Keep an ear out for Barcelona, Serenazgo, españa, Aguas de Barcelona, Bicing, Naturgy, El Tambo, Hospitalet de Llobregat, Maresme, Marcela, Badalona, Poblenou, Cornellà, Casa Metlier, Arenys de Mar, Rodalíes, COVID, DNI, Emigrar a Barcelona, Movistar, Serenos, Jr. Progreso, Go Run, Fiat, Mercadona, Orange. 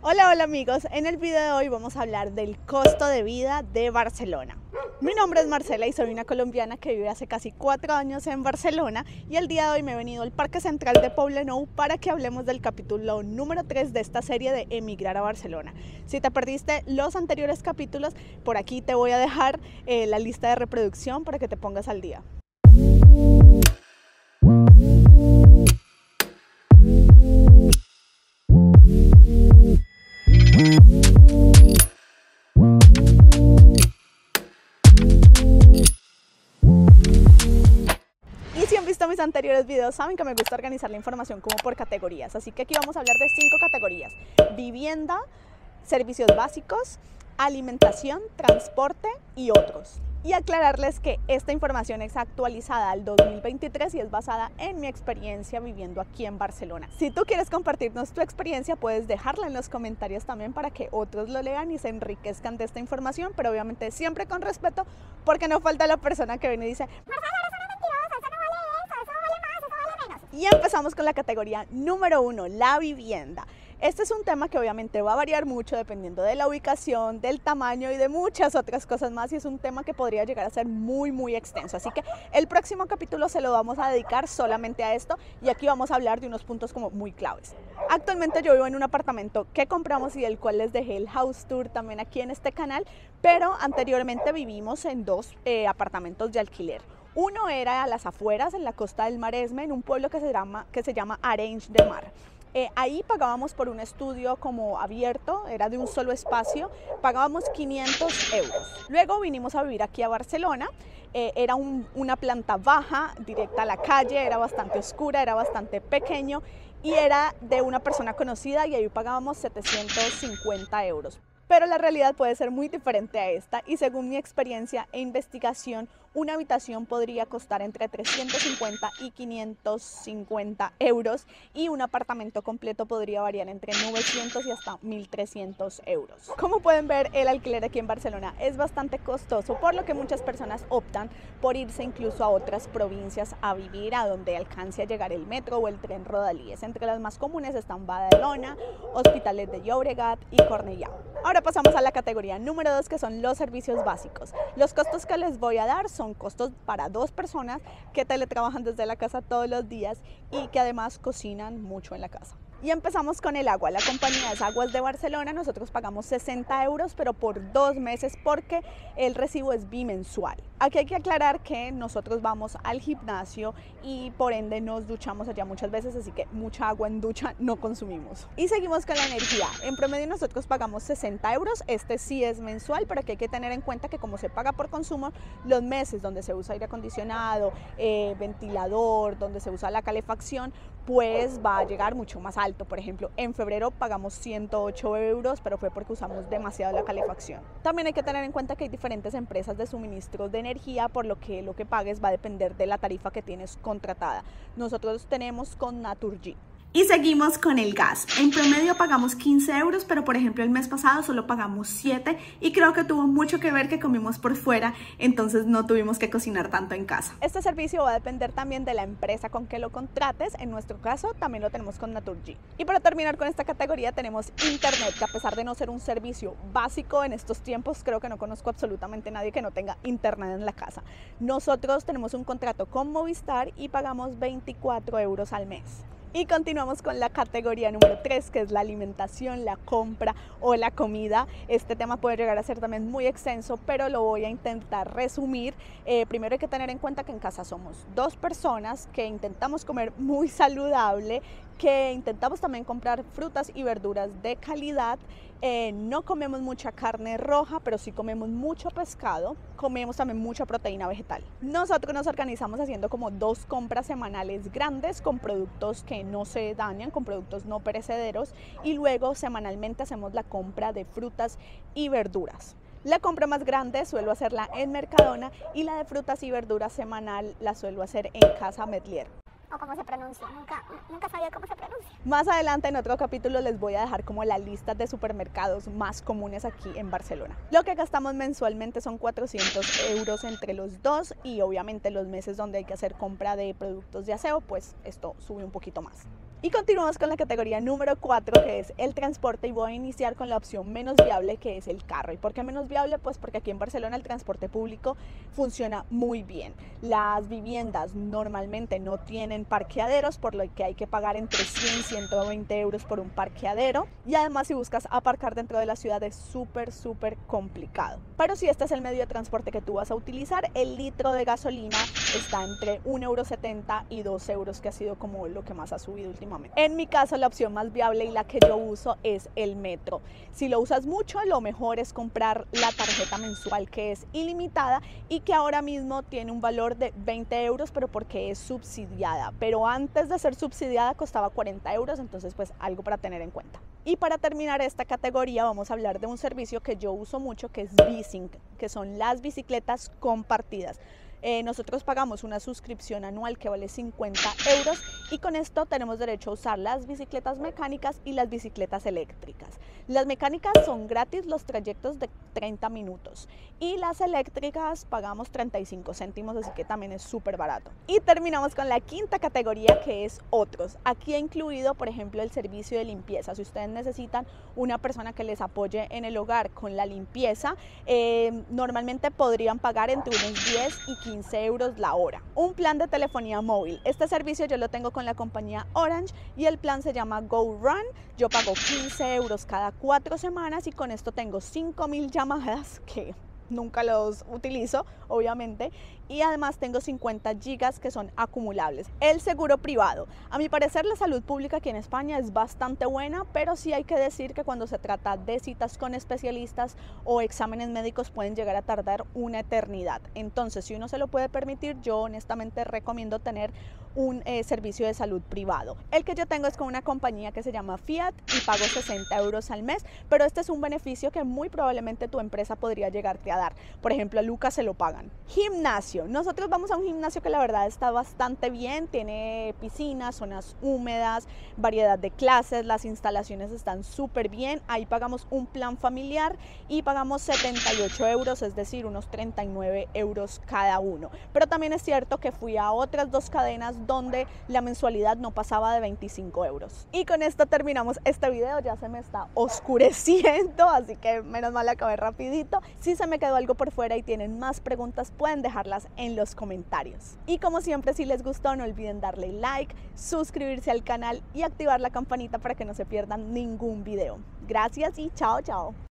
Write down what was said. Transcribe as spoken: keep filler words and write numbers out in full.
Hola, hola amigos, en el video de hoy vamos a hablar del costo de vida de Barcelona. Mi nombre es Marcela y soy una colombiana que vive hace casi cuatro años en Barcelona y el día de hoy me he venido al Parque Central de Poblenou para que hablemos del capítulo número tres de esta serie de Emigrar a Barcelona. Si te perdiste los anteriores capítulos, por aquí te voy a dejar eh, la lista de reproducción para que te pongas al día. Mis anteriores videos saben que me gusta organizar la información como por categorías, así que aquí vamos a hablar de cinco categorías: vivienda, servicios básicos, alimentación, transporte y otros. Y aclararles que esta información es actualizada al dos mil veintitrés y es basada en mi experiencia viviendo aquí en Barcelona. Si tú quieres compartirnos tu experiencia, puedes dejarla en los comentarios también para que otros lo lean y se enriquezcan de esta información, pero obviamente siempre con respeto, porque no falta la persona que viene y dice: Y empezamos con la categoría número uno, la vivienda. Este es un tema que obviamente va a variar mucho dependiendo de la ubicación, del tamaño y de muchas otras cosas más, y es un tema que podría llegar a ser muy muy extenso, así que el próximo capítulo se lo vamos a dedicar solamente a esto, y aquí vamos a hablar de unos puntos como muy claves. Actualmente yo vivo en un apartamento que compramos y del cual les dejé el house tour también aquí en este canal, pero anteriormente vivimos en dos eh, apartamentos de alquiler. Uno era a las afueras, en la costa del Maresme, en un pueblo que se llama, que se llama Arenys de Mar. Eh, ahí pagábamos por un estudio como abierto, era de un solo espacio, pagábamos quinientos euros. Luego vinimos a vivir aquí a Barcelona, eh, era un, una planta baja, directa a la calle, era bastante oscura, era bastante pequeño y era de una persona conocida, y ahí pagábamos setecientos cincuenta euros. Pero la realidad puede ser muy diferente a esta, y según mi experiencia e investigación, una habitación podría costar entre trescientos cincuenta y quinientos cincuenta euros, y un apartamento completo podría variar entre novecientos y hasta mil trescientos euros. Como pueden ver, el alquiler aquí en Barcelona es bastante costoso, por lo que muchas personas optan por irse incluso a otras provincias a vivir, a donde alcance a llegar el metro o el tren rodalíes. Entre las más comunes están Badalona, Hospitalet de Llobregat y Cornellà. Ahora pasamos a la categoría número dos, que son los servicios básicos. Los costos que les voy a dar son costos para dos personas que teletrabajan desde la casa todos los días y que además cocinan mucho en la casa. Y empezamos con el agua. La compañía es Aguas de Barcelona, nosotros pagamos sesenta euros, pero por dos meses, porque el recibo es bimensual. Aquí hay que aclarar que nosotros vamos al gimnasio y por ende nos duchamos allá muchas veces, así que mucha agua en ducha no consumimos. Y seguimos con la energía. En promedio nosotros pagamos sesenta euros, este sí es mensual, pero aquí hay que tener en cuenta que como se paga por consumo, los meses donde se usa aire acondicionado, eh, ventilador, donde se usa la calefacción, pues va a llegar mucho más alto. Por ejemplo, en febrero pagamos ciento ocho euros, pero fue porque usamos demasiado la calefacción. También hay que tener en cuenta que hay diferentes empresas de suministros de energía, por lo que lo que pagues va a depender de la tarifa que tienes contratada. Nosotros tenemos con Naturgy. Y seguimos con el gas. En promedio pagamos quince euros, pero por ejemplo el mes pasado solo pagamos siete, y creo que tuvo mucho que ver que comimos por fuera, entonces no tuvimos que cocinar tanto en casa. Este servicio va a depender también de la empresa con que lo contrates. En nuestro caso también lo tenemos con Naturgy. Y para terminar con esta categoría tenemos internet, que a pesar de no ser un servicio básico en estos tiempos, creo que no conozco absolutamente nadie que no tenga internet en la casa. Nosotros tenemos un contrato con Movistar y pagamos veinticuatro euros al mes. Y continuamos con la categoría número tres, que es la alimentación, la compra o la comida. Este tema puede llegar a ser también muy extenso, pero lo voy a intentar resumir. Eh, primero hay que tener en cuenta que en casa somos dos personas, que intentamos comer muy saludable, que intentamos también comprar frutas y verduras de calidad. Eh, no comemos mucha carne roja, pero sí comemos mucho pescado, comemos también mucha proteína vegetal. Nosotros nos organizamos haciendo como dos compras semanales grandes con productos que no se dañan, con productos no perecederos, y luego semanalmente hacemos la compra de frutas y verduras. La compra más grande suelo hacerla en Mercadona, y la de frutas y verduras semanal la suelo hacer en Casa Metlier. O cómo se pronuncia, nunca, nunca sabía cómo se pronuncia. Más adelante en otro capítulo les voy a dejar como la lista de supermercados más comunes aquí en Barcelona. Lo que gastamos mensualmente son cuatrocientos euros entre los dos, y obviamente los meses donde hay que hacer compra de productos de aseo, pues esto sube un poquito más. Y continuamos con la categoría número cuatro, que es el transporte, y voy a iniciar con la opción menos viable, que es el carro. ¿Y por qué menos viable? Pues porque aquí en Barcelona el transporte público funciona muy bien. Las viviendas normalmente no tienen parqueaderos, por lo que hay que pagar entre cien y ciento veinte euros por un parqueadero. Y además, si buscas aparcar dentro de la ciudad es súper, súper complicado. Pero si este es el medio de transporte que tú vas a utilizar, el litro de gasolina está entre un euro setenta y dos euros, que ha sido como lo que más ha subido últimamente. En mi caso, la opción más viable y la que yo uso es el metro. Si lo usas mucho, lo mejor es comprar la tarjeta mensual, que es ilimitada y que ahora mismo tiene un valor de veinte euros, pero porque es subsidiada. Pero antes de ser subsidiada costaba cuarenta euros, entonces pues algo para tener en cuenta. Y para terminar esta categoría vamos a hablar de un servicio que yo uso mucho, que es Bicing, que son las bicicletas compartidas. Eh, nosotros pagamos una suscripción anual que vale cincuenta euros y con esto tenemos derecho a usar las bicicletas mecánicas y las bicicletas eléctricas. Las mecánicas son gratis los trayectos de treinta minutos y las eléctricas pagamos treinta y cinco céntimos, así que también es súper barato. Y terminamos con la quinta categoría, que es otros. Aquí he incluido, por ejemplo, el servicio de limpieza. Si ustedes necesitan una persona que les apoye en el hogar con la limpieza, eh, normalmente podrían pagar entre unos diez y quince euros la hora. Un plan de telefonía móvil. Este servicio yo lo tengo con la compañía Orange y el plan se llama Go Run. Yo pago quince euros cada cuatro semanas y con esto tengo cinco mil llamadas, que nunca los utilizo, obviamente, y además tengo cincuenta gigas que son acumulables. El seguro privado. A mi parecer la salud pública aquí en España es bastante buena, pero sí hay que decir que cuando se trata de citas con especialistas o exámenes médicos pueden llegar a tardar una eternidad. Entonces, si uno se lo puede permitir, yo honestamente recomiendo tener un eh, servicio de salud privado. El que yo tengo es con una compañía que se llama Fiat y pago sesenta euros al mes, pero este es un beneficio que muy probablemente tu empresa podría llegarte a dar. Por ejemplo, a Lucas se lo pagan. Gimnasio. Nosotros vamos a un gimnasio que la verdad está bastante bien, tiene piscinas, zonas húmedas, variedad de clases, las instalaciones están súper bien. Ahí pagamos un plan familiar y pagamos setenta y ocho euros, es decir, unos treinta y nueve euros cada uno. Pero también es cierto que fui a otras dos cadenas donde la mensualidad no pasaba de veinticinco euros. Y con esto terminamos este video, ya se me está oscureciendo, así que menos mal acabé rapidito. Si se me quedó algo por fuera y tienen más preguntas, pueden dejarlas en los comentarios. Y como siempre, si les gustó, no olviden darle like, suscribirse al canal y activar la campanita para que no se pierdan ningún video. Gracias y chao, chao.